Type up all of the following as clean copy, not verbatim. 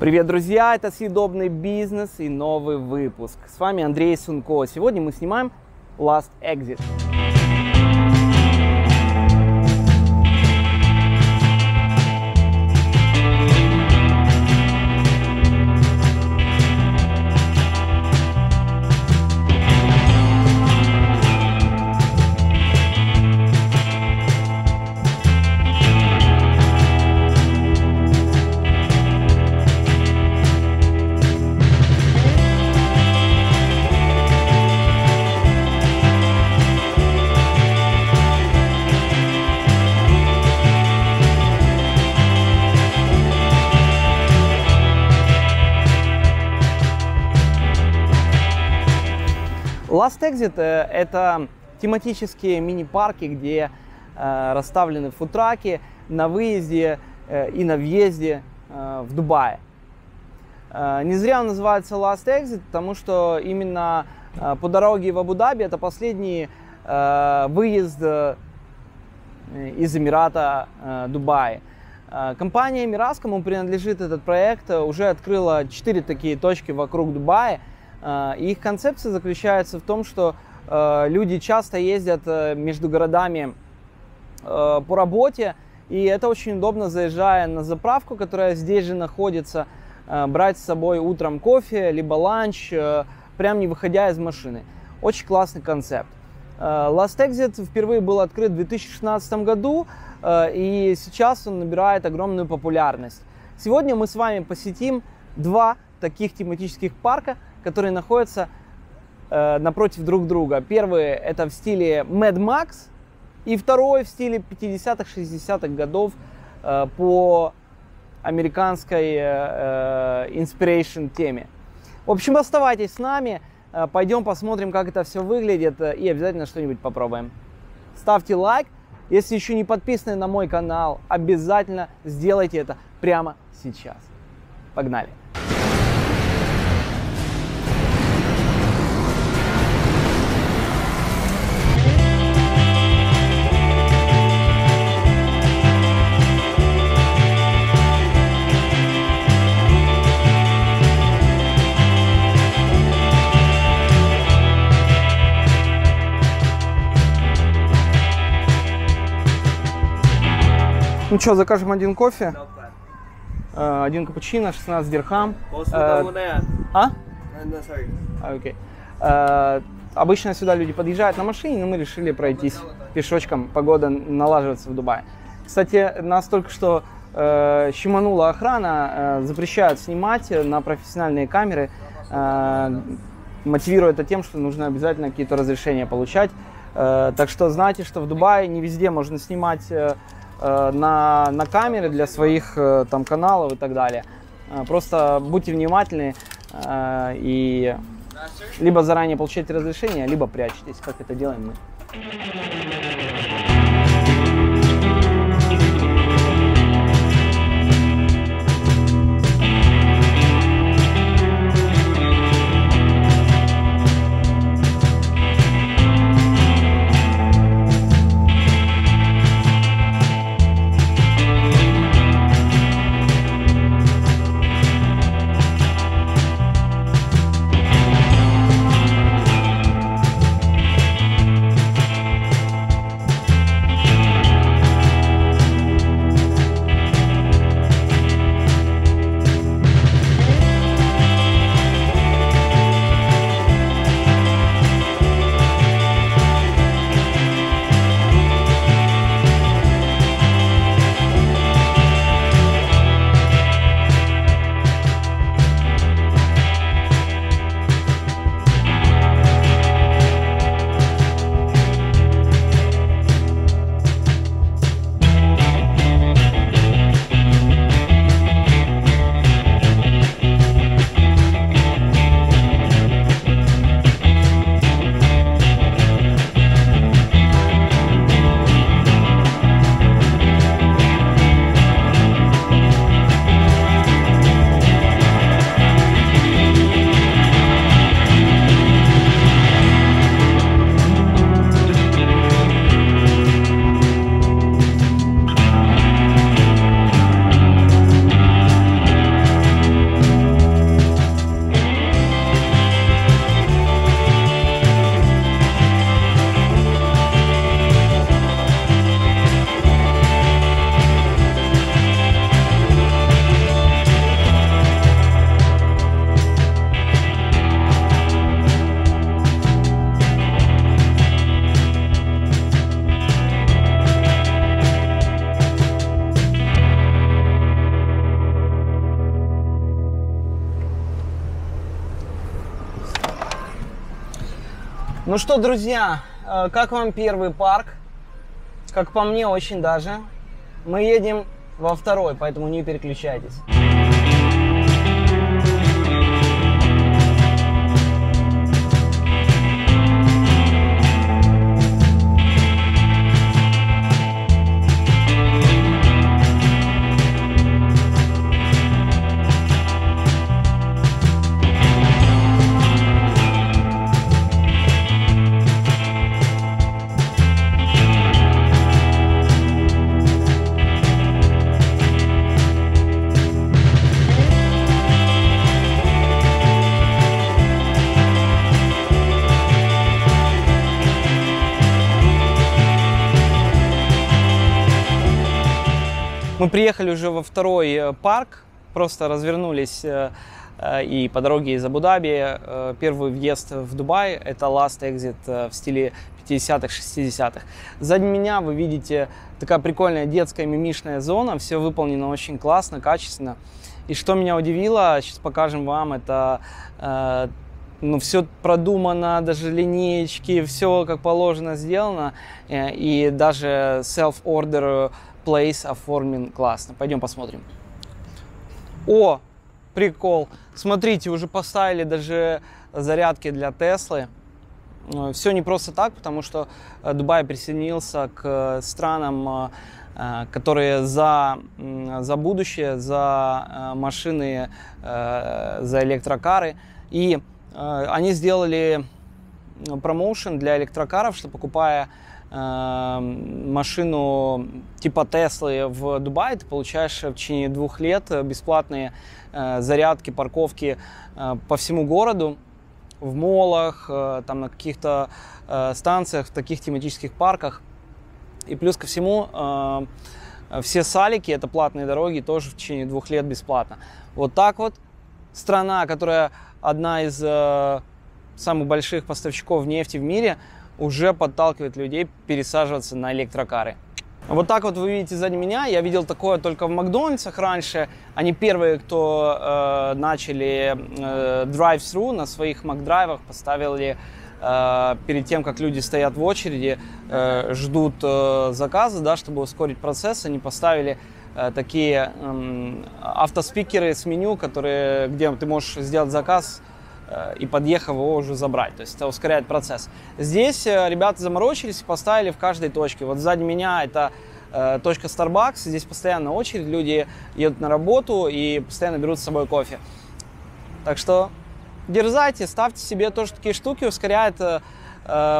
Привет, друзья! Это «Съедобный бизнес» и новый выпуск. С вами Андрей Сунко. Сегодня мы снимаем Last Exit. Last Exit – это тематические мини-парки, где расставлены фудтраки на выезде и на въезде в Дубае. Не зря он называется Last Exit, потому что именно по дороге в Абу-Даби это последний выезд из Эмирата Дубай. Компания Miras, кому принадлежит этот проект, уже открыла 4 такие точки вокруг Дубая. Их концепция заключается в том, что люди часто ездят между городами по работе, и это очень удобно, заезжая на заправку, которая здесь же находится, брать с собой утром кофе, либо ланч, прям не выходя из машины. Очень классный концепт. Last Exit впервые был открыт в 2016 году, и сейчас он набирает огромную популярность. Сегодня мы с вами посетим 2 таких тематических парка, которые находятся напротив друг друга. Первый – это в стиле Mad Max, и второй – в стиле 50-х, 60-х годов по американской inspiration теме. В общем, оставайтесь с нами, пойдем посмотрим, как это все выглядит, и обязательно что-нибудь попробуем. Ставьте лайк, если еще не подписаны на мой канал, обязательно сделайте это прямо сейчас. Погнали! Ну что, закажем 1 кофе, 1 капучино, 16 дирхам. Обычно сюда люди подъезжают на машине, но мы решили пройтись пешочком. Погода налаживается в Дубае. Кстати, нас только что щеманула охрана, запрещают снимать на профессиональные камеры, мотивируя это тем, что нужно обязательно какие-то разрешения получать. Так что знайте, что в Дубае не везде можно снимать на камеры для своих там каналов и так далее. Просто будьте внимательны и либо заранее получайте разрешение, либо прячьтесь, как это делаем мы. Ну что, друзья, как вам первый парк? Как по мне, очень даже. Мы едем во второй, поэтому не переключайтесь. Мы приехали уже во второй парк, просто развернулись и по дороге из Абу-Даби. Первый въезд в Дубай – это Last Exit в стиле 50-х, 60-х. Сзади меня вы видите такая прикольная детская мимишная зона, все выполнено очень классно, качественно. И что меня удивило, сейчас покажем вам, это все продумано, даже линеечки, все как положено сделано, и даже self-order place оформлен классно. Пойдем посмотрим. О, прикол! Смотрите, уже поставили даже зарядки для Tesla. Все не просто так, потому что Дубай присоединился к странам, которые за будущее, за машины, за электрокары. И они сделали промоушен для электрокаров, что покупая машину типа Теслы в Дубае, ты получаешь в течение 2 лет бесплатные зарядки, парковки по всему городу, в молах, там на каких-то станциях, в таких тематических парках. И плюс ко всему все салики, это платные дороги, тоже в течение 2 лет бесплатно. Вот так вот. Страна, которая одна из самых больших поставщиков нефти в мире, уже подталкивает людей пересаживаться на электрокары. Вот так вот вы видите сзади меня. Я видел такое только в Макдональдсах раньше. Они первые, кто начали drive-thru, на своих макдрайвах поставили перед тем, как люди стоят в очереди, ждут заказа, да, чтобы ускорить процесс. Они поставили такие автоспикеры с меню, которые, где ты можешь сделать заказ и, подъехав, его уже забрать. То есть это ускоряет процесс. Здесь ребята заморочились и поставили в каждой точке. Вот сзади меня это точка Starbucks. Здесь постоянно очередь. Люди едут на работу и постоянно берут с собой кофе. Так что дерзайте, ставьте себе тоже такие штуки. Ускоряет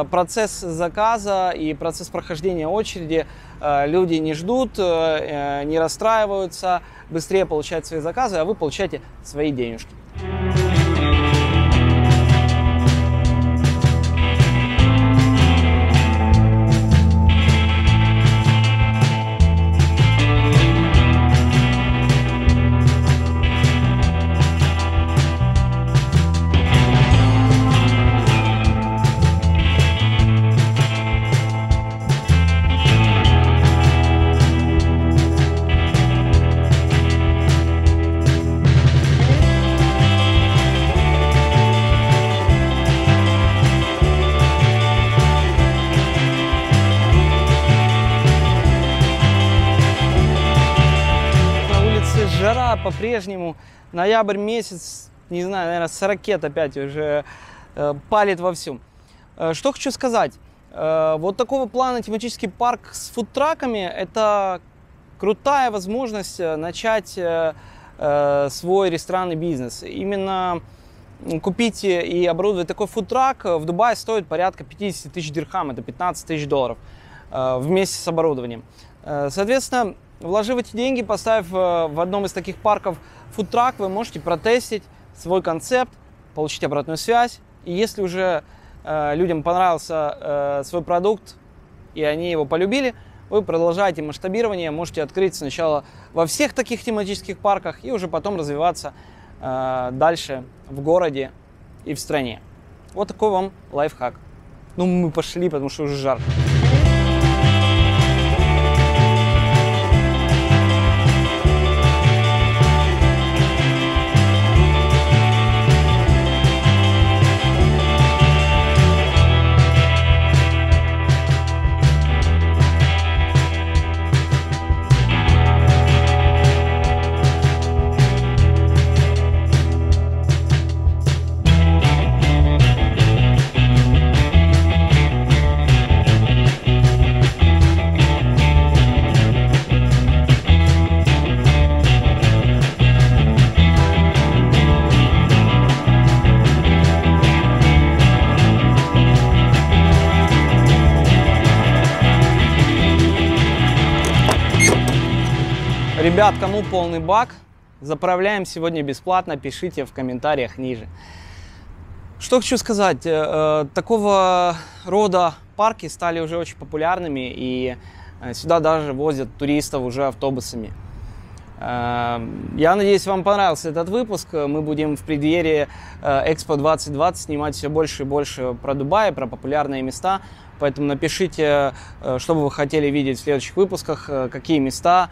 процесс заказа и процесс прохождения очереди. Люди не ждут, не расстраиваются, быстрее получают свои заказы, а вы получаете свои денежки. По-прежнему ноябрь месяц, не знаю, наверное, с ракет опять уже палит вовсю. Что хочу сказать, вот такого плана тематический парк с фудтраками — это крутая возможность начать свой ресторанный бизнес. Именно купить и оборудовать такой фудтрак в Дубае стоит порядка 50 тысяч дирхам, это 15 тысяч долларов, вместе с оборудованием. Соответственно, вложив эти деньги, поставив в одном из таких парков фудтрак, вы можете протестить свой концепт, получить обратную связь. И если уже людям понравился свой продукт и они его полюбили, вы продолжаете масштабирование, можете открыть сначала во всех таких тематических парках и уже потом развиваться дальше в городе и в стране. Вот такой вам лайфхак. Ну, мы пошли, потому что уже жарко. Ребят, кому полный бак, заправляем сегодня бесплатно, пишите в комментариях ниже. Что хочу сказать, такого рода парки стали уже очень популярными, и сюда даже возят туристов уже автобусами. Я надеюсь, вам понравился этот выпуск. Мы будем в преддверии Экспо 2020 снимать все больше и больше про Дубай, про популярные места. Поэтому напишите, что бы вы хотели видеть в следующих выпусках, какие места.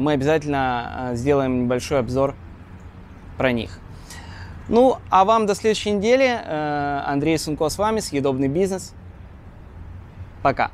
Мы обязательно сделаем небольшой обзор про них. Ну, а вам до следующей недели. Андрей Сунко с вами, Съедобный бизнес. Пока.